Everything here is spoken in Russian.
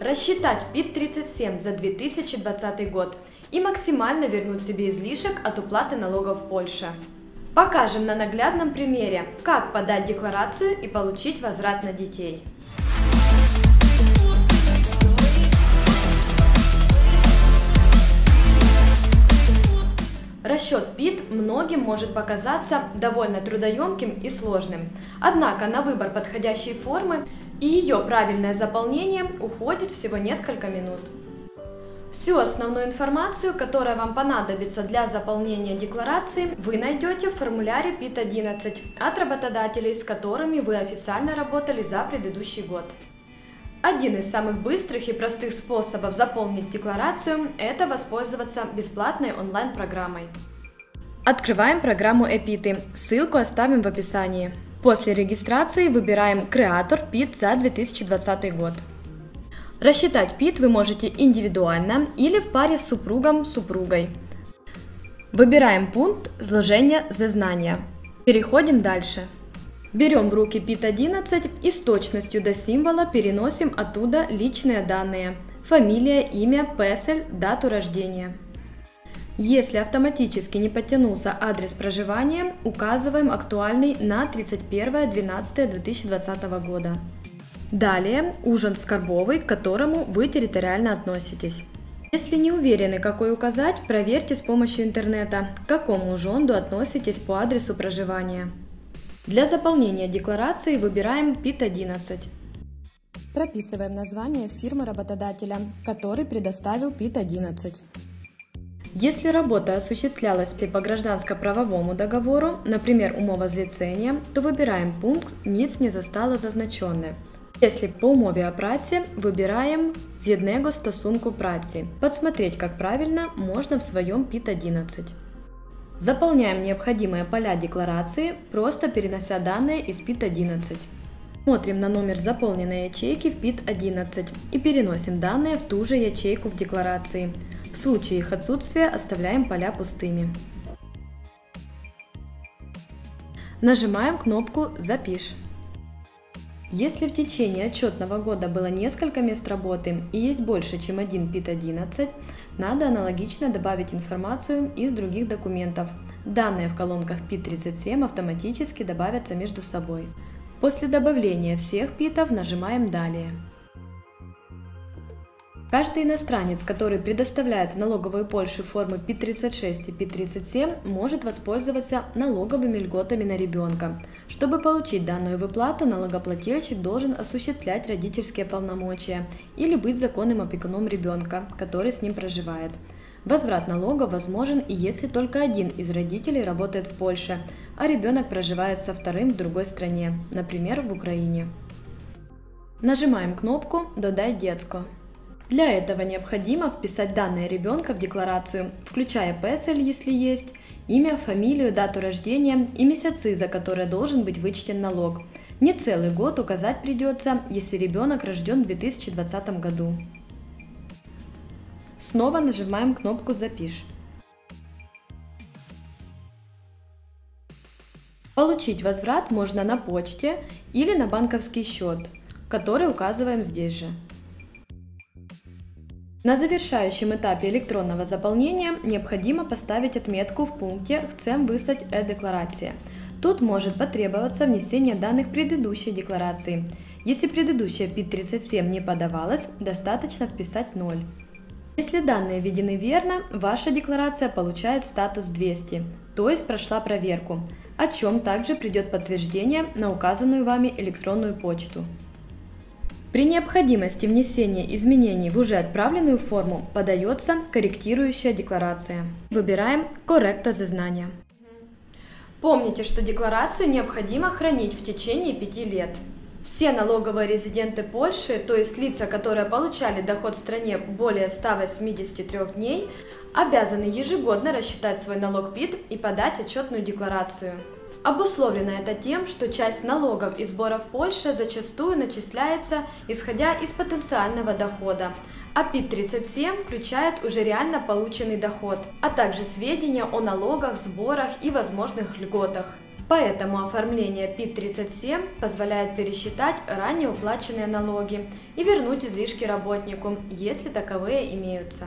рассчитать ПИТ-37 за 2020 год и максимально вернуть себе излишек от уплаты налогов в Польше. Покажем на наглядном примере, как подать декларацию и получить возврат на детей. Расчет ПИТ многим может показаться довольно трудоемким и сложным, однако на выбор подходящей формы и ее правильное заполнение уходит всего несколько минут. Всю основную информацию, которая вам понадобится для заполнения декларации, вы найдете в формуляре ПИТ-11 от работодателей, с которыми вы официально работали за предыдущий год. Один из самых быстрых и простых способов заполнить декларацию – это воспользоваться бесплатной онлайн-программой. Открываем программу e-pity, ссылку оставим в описании. После регистрации выбираем «Креатор ПИТ за 2020 год». Рассчитать ПИТ вы можете индивидуально или в паре с супругом-супругой. Выбираем пункт «Зложение zeznania». Переходим дальше. Берем в руки ПИТ-11 и с точностью до символа переносим оттуда личные данные – фамилия, имя, PESEL, дату рождения. Если автоматически не подтянулся адрес проживания, указываем актуальный на 31.12.2020 года. Далее Ужонд Скарбовый, к которому вы территориально относитесь. Если не уверены, какой указать, проверьте с помощью интернета, к какому ужонду относитесь по адресу проживания. Для заполнения декларации выбираем ПИТ-11. Прописываем название фирмы работодателя, который предоставил ПИТ-11. Если работа осуществлялась по гражданско-правовому договору, например, умовозлицение, то выбираем пункт «Nic nie zostało zaznaczone». Если по умове о праці, выбираем «З єдного стосунку праці». Подсмотреть, как правильно, можно в своем ПИТ-11. Заполняем необходимые поля декларации, просто перенося данные из ПИТ-11. Смотрим на номер заполненной ячейки в ПИТ-11 и переносим данные в ту же ячейку в декларации. В случае их отсутствия оставляем поля пустыми. Нажимаем кнопку «Запишь». Если в течение отчетного года было несколько мест работы и есть больше, чем один ПИТ-11, надо аналогично добавить информацию из других документов. Данные в колонках ПИТ-37 автоматически добавятся между собой. После добавления всех ПИТов нажимаем «Далее». Каждый иностранец, который предоставляет в налоговую Польшу формы ПИТ-36 и ПИТ-37, может воспользоваться налоговыми льготами на ребенка. Чтобы получить данную выплату, налогоплательщик должен осуществлять родительские полномочия или быть законным опекуном ребенка, который с ним проживает. Возврат налога возможен и если только один из родителей работает в Польше, а ребенок проживает со вторым в другой стране, например, в Украине. Нажимаем кнопку «Додай dziecko». Для этого необходимо вписать данные ребенка в декларацию, включая PESEL, если есть, имя, фамилию, дату рождения и месяцы, за которые должен быть вычтен налог. Не целый год указать придется, если ребенок рожден в 2020 году. Снова нажимаем кнопку «Запишь». Получить возврат можно на почте или на банковский счет, который указываем здесь же. На завершающем этапе электронного заполнения необходимо поставить отметку в пункте «Chcę wysłać e-deklarację». Тут может потребоваться внесение данных предыдущей декларации. Если предыдущая ПИТ-37 не подавалась, достаточно вписать 0. Если данные введены верно, ваша декларация получает статус 200, то есть прошла проверку, о чем также придет подтверждение на указанную вами электронную почту. При необходимости внесения изменений в уже отправленную форму подается корректирующая декларация. Выбираем «Корректа zeznania». Помните, что декларацию необходимо хранить в течение 5 лет. Все налоговые резиденты Польши, то есть лица, которые получали доход в стране более 183 дней, обязаны ежегодно рассчитать свой налог ПИТ и подать отчетную декларацию. Обусловлено это тем, что часть налогов и сборов Польши зачастую начисляется, исходя из потенциального дохода, а ПИТ-37 включает уже реально полученный доход, а также сведения о налогах, сборах и возможных льготах. Поэтому оформление ПИТ-37 позволяет пересчитать ранее уплаченные налоги и вернуть излишки работнику, если таковые имеются.